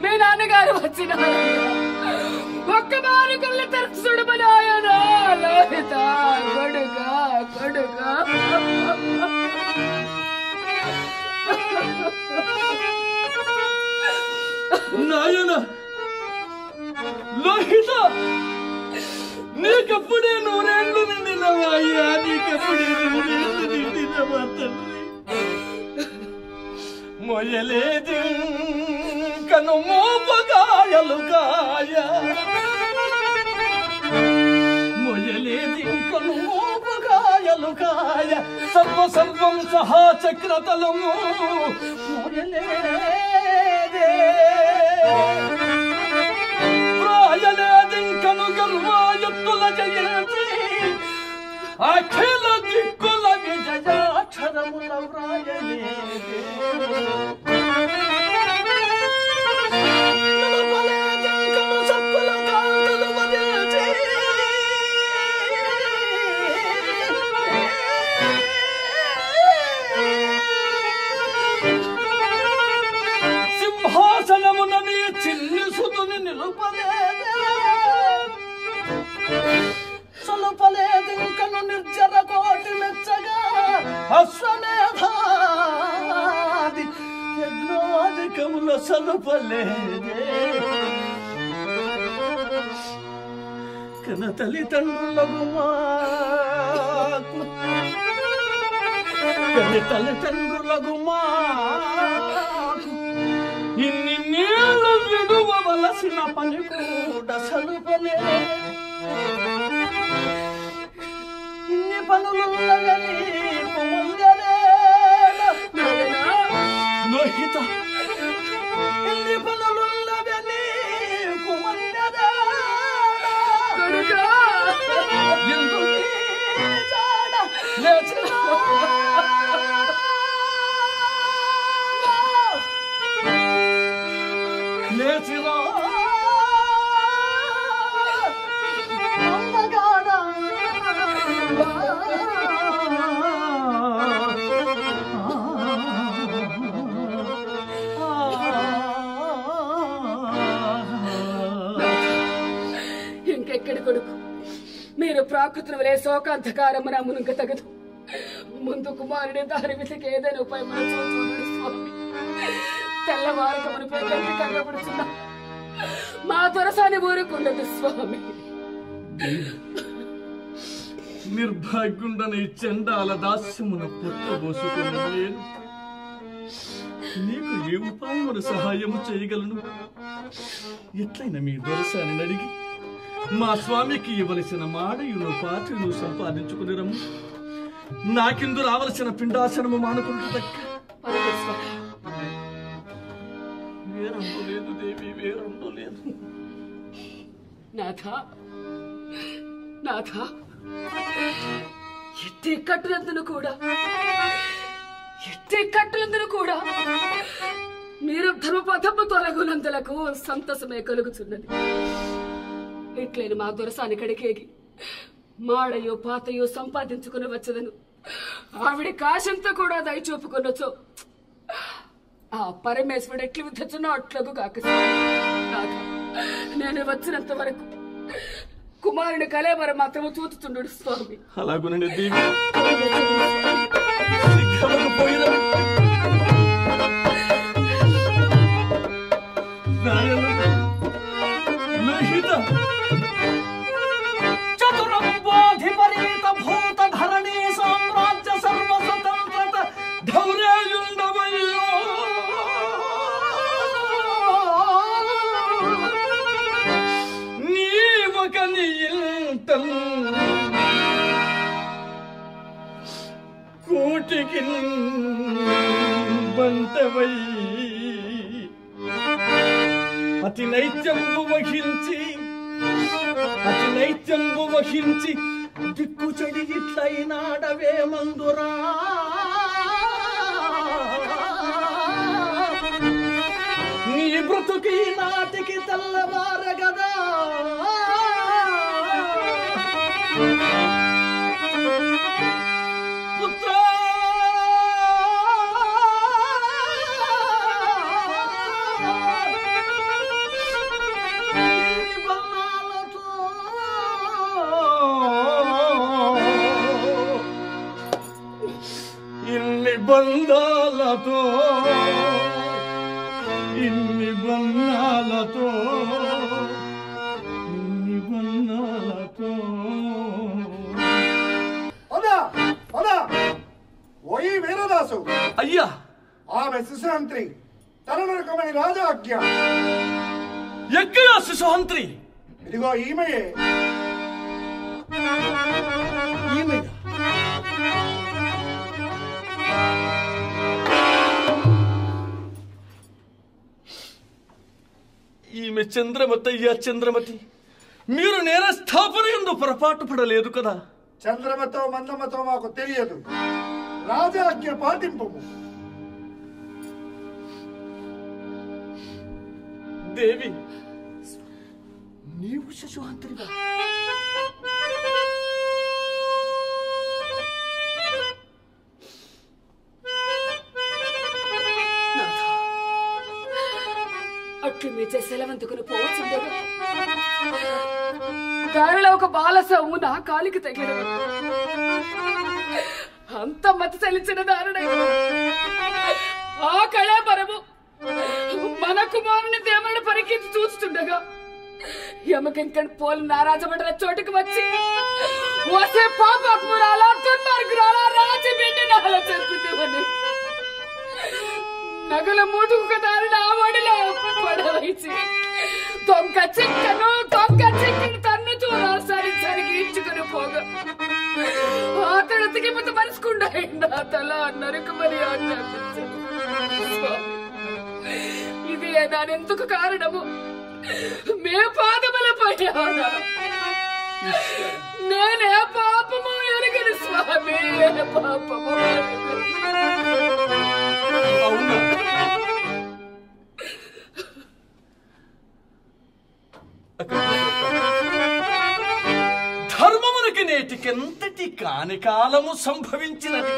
మీ నాన్నగారు వచ్చిన ఒక్కమారు కళ్ళ తెరచి చూడమని ఆయన కొడుగా నాయన లోహిత నీకెప్పుడే 100 ఏళ్ళు నిండినవా అయ్యా నీకెప్పుడే 100 ఏళ్ళు నిండినవా తండ్రి మొయలేదు కను మోపగాయలు గాయ మొయలేదు కను మోపగాయలు గాయ సర్వం సహా చక్రతలము మొయలేదే రాయలేదు కను గర్వాయుత్తుల జయతి అఖిల దిక్కుల విజయాక్షరముల రాయలేదే కన తల్లిదండ్రులకు ఇన్ని నీళ్లు విడువవలసిన పని కూడా సలుపలే ఇన్ని పనులున్నదని లోహిత మీరు ప్రాకృతులు వలే శోకాంధకారమున మునుగ తగదు శకుంతో కుమారుడే దారి వెతికి ఏదైనా ఉపాయమైన చూడు స్వామి. తెల్లవారకమునిపై గంట కలగబడుతున్నా మా దొరసాని ఊరుకున్నది స్వామి. నిర్భాగ్యుండని చండాల దాస్యమును పొట్టబోసుకున్న నేను నీకు ఏ ఉపాయమును సహాయము చేయగలను? ఎట్లయినా మీ దొరసాని అడిగి మా స్వామికి ఇవ్వలసిన మాడయును పాత్రను సంపాదించుకుని రమ్ము. నాకిందు రావలసిన పిండాసనము మానుకుంటు దక్క. వేరంటూ లేదు దేవి, వేరంటూ లేదు. నాథా నాథా, ఎట్టి కట్టులందును కూడా మీరు ధర్మపథము తొలగునందులకు సంతసమే కలుగుతున్నది. ఎట్లయిన మా దొరసాని కడికేగి మాడయో పాతయో సంపాదించుకుని వచ్చదను ఆవిడ కాశంతో కూడా దయ చూపుకున్నచో ఆ పరమేశ్వరుడు ఎట్లు విధచున్నా అట్లకు కాక. నేను వచ్చినంత వరకు కుమారుని కలేవర మాత్రము చూచుచుండు స్వామి. అలాగునండి దేవి. అతి నైత్యంబు వహించి దిక్కు చెడి ఇట్లయినాడవే మందురా. నీ బ్రతుకి నాటికి తెల్లవారగదా ఇన్ని బంధాలతో ఓయి వీరదాసు అయ్యా, ఆమె శిశుహంత్రి తనరకమని రాజా ఆజ్ఞ. ఎక్కడ శిశుహంత్రి? ఇదిగో ఈమెయే. ఈమె చంద్రమతి. అయ్యా చంద్రమతి, మీరు నేర స్థాపనయందు పొరపాటు పడలేదు కదా? చంద్రమతో మందమతో మాకు తెలియదు, రాజాజ్ఞ పాటింపు. దేవి, నీవు శశుహంత్రిగా? సెలవంతుకుని పోవచ్చుండే దారిలో ఒక బాలసము నా కాలికి తగిలదు. అంత మతి చలించిన దారుణ ఆ కళాపరము మన కుమారుని దేవుని పరికించి చూస్తుండగా యమకింకని పోలి నారాజమండల చోటుకు వచ్చి వసే పాపాత్మురాలా దుర్మార్గురాలా రాజబిడ్డ నాలో చంపుతామని నగల మూటుకు దారుణ ఆవాడిలో పడవచ్చి తొంక చిక్కను తన్ను చూడాల్సారి సరికి ఇచ్చుకుని పోగా అతడికి ముందు మలుసుకుండా నా తల నరుకు మరి ఇది నానెందుకు కారణము? మే పాదముల పడి నేనే పాపము ఎరగను స్వామి, పాపము. ధర్మమునకి నేటికెంతటి కాని కాలము సంభవించినది.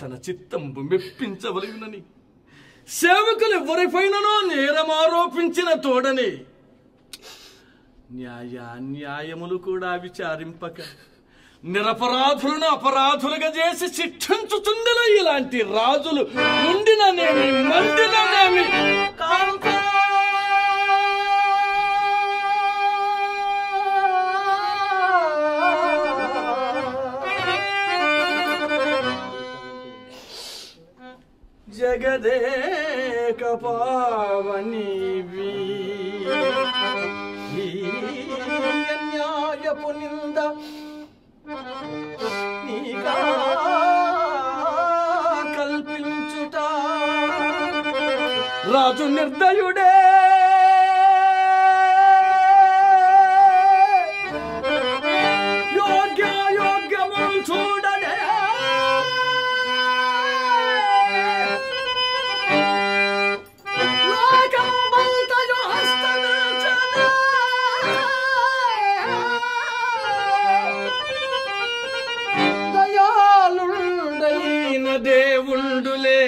తన చిత్తంబు మెప్పించవలయునని సేవకులు ఎవరిపైననో నేరమారోపించిన తోడని న్యాయాన్యాయములు కూడా విచారింపక నిరపరాధులను అపరాధులుగాజేసి శిక్షించు చుండెలు ఇలాంటి రాజులు ఉండిననేమి మండిననేమి జగదేక పావనివి న్యాయపు నింద నీకా కల్పించుట రాజు నిర్దయుడే యోగ్యములు చూడనే దేవుండులే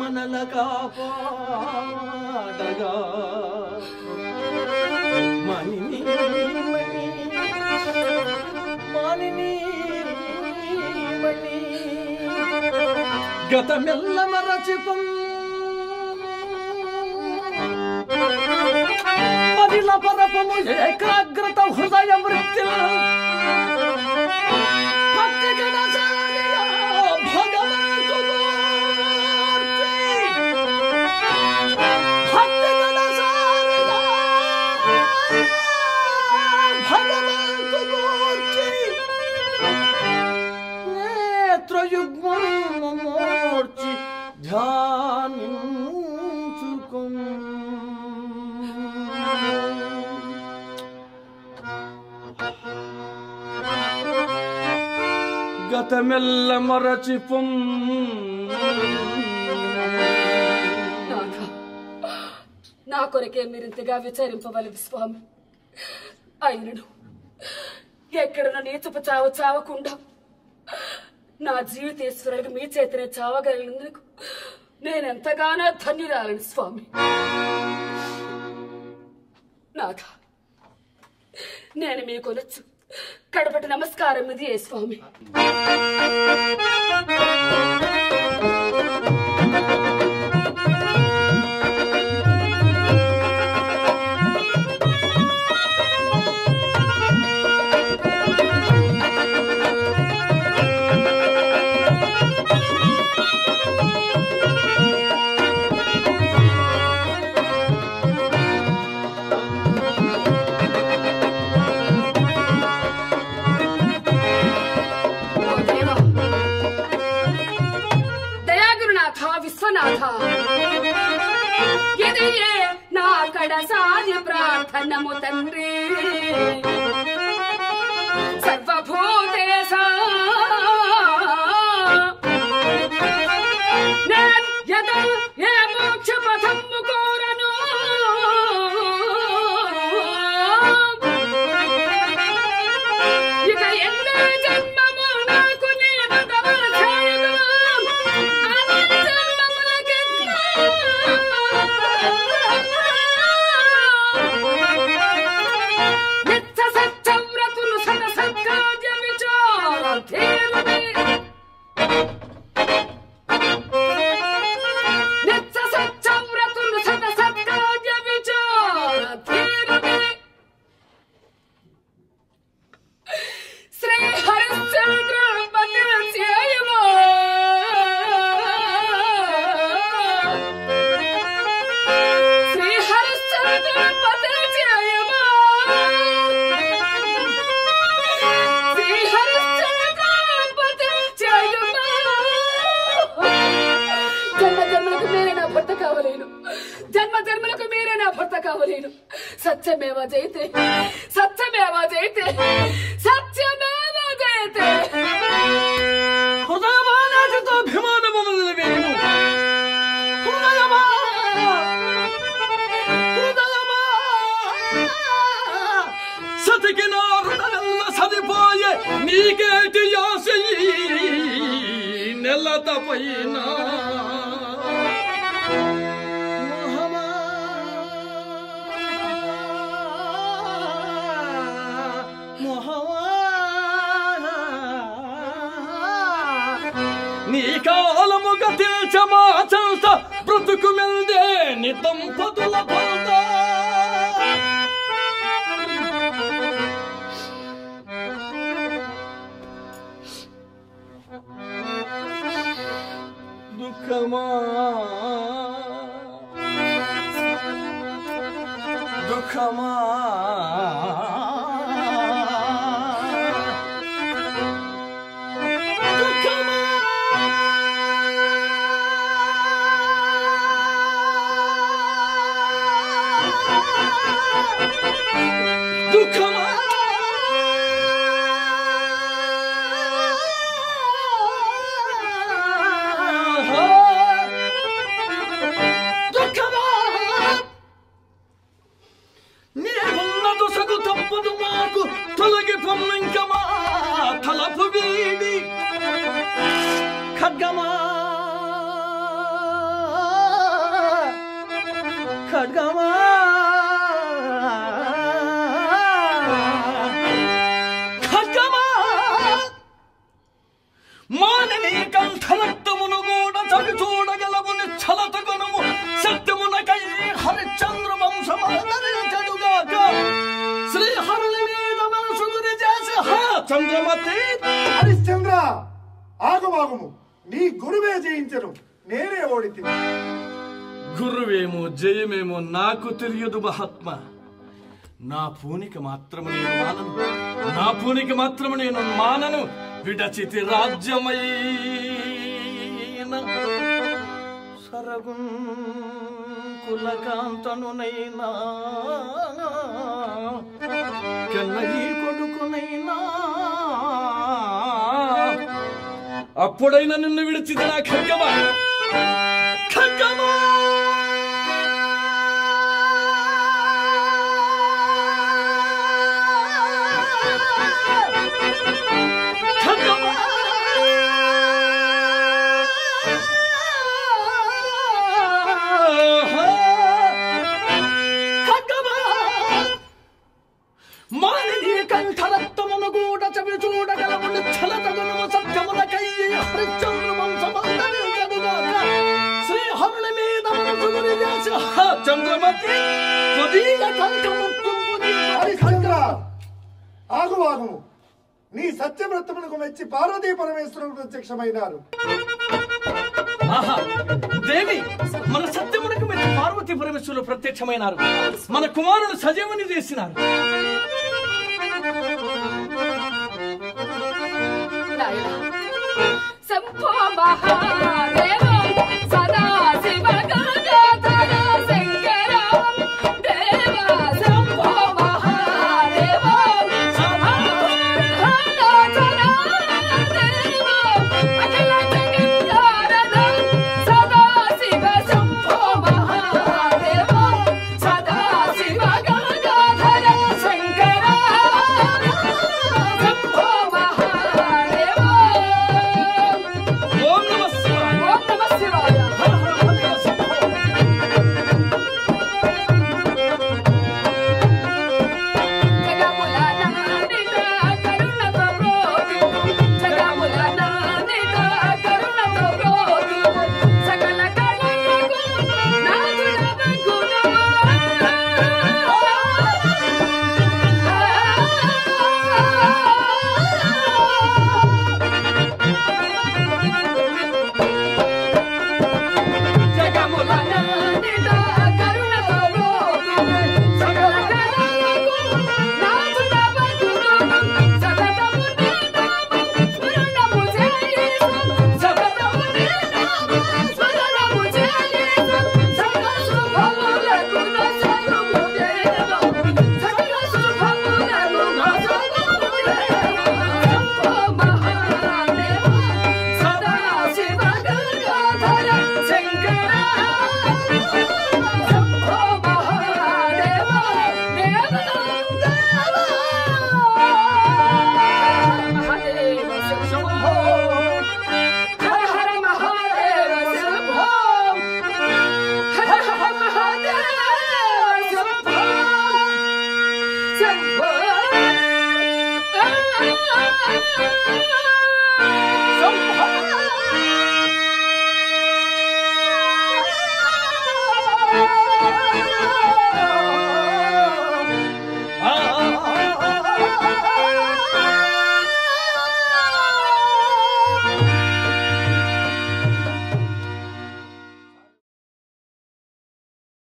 మనల కాపాడగా మణిని మణిని మణి గతమెల్ల మరచిపం పదిల పరపము ఏకాగ్రత హృదయ వృత్తి యుగ్మూర్చి ధ్యానించుకుం గతమెల్ల మరచిపుం నా కొరకే మీరింతగా విచారింపవలెను స్వామి. అయినను ఎక్కడన నీచపు చావు చావకుండా నా జీవితేశ్వరులకు మీ చేతనే చావగలిగినందుకు నేనెంతగానో ధన్యురాలను స్వామి. నాథ, నేను మీకొనొచ్చు కడపటి నమస్కారం ఇది ఏ స్వామి. నమో తండ్రి సర్వభూతేష ఏ మోక్ష పథం కోరను ఇక ఎన్న జన్మము నాకు Nikalamu gati chamachansa bratuku melde nitam padula palda. Dukama తెలియదు మహాత్మ, నా పూనికి మాత్రము నేను మానను, నా పూనికి మాత్రము నేను మానను. విడచితి రాజ్యమైన సరగుంకులకాంతనునైనా కన్నయ్య కొడుకునైనా అప్పుడైనా నిన్ను విడిచిది నా ఖడ్గమా, ఖడ్గమా. ఆగువాగు, నీ సత్యవ్రతమునకు మెచ్చి పార్వతీ పరమేశ్వరుడు ప్రత్యక్షమైనారు. దేవి, మన సత్యమునకు మెచ్చి పార్వతీ పరమేశ్వరులు ప్రత్యక్షమైనారు, మన కుమారుడు సజీవుని చేసినారు. సంభవ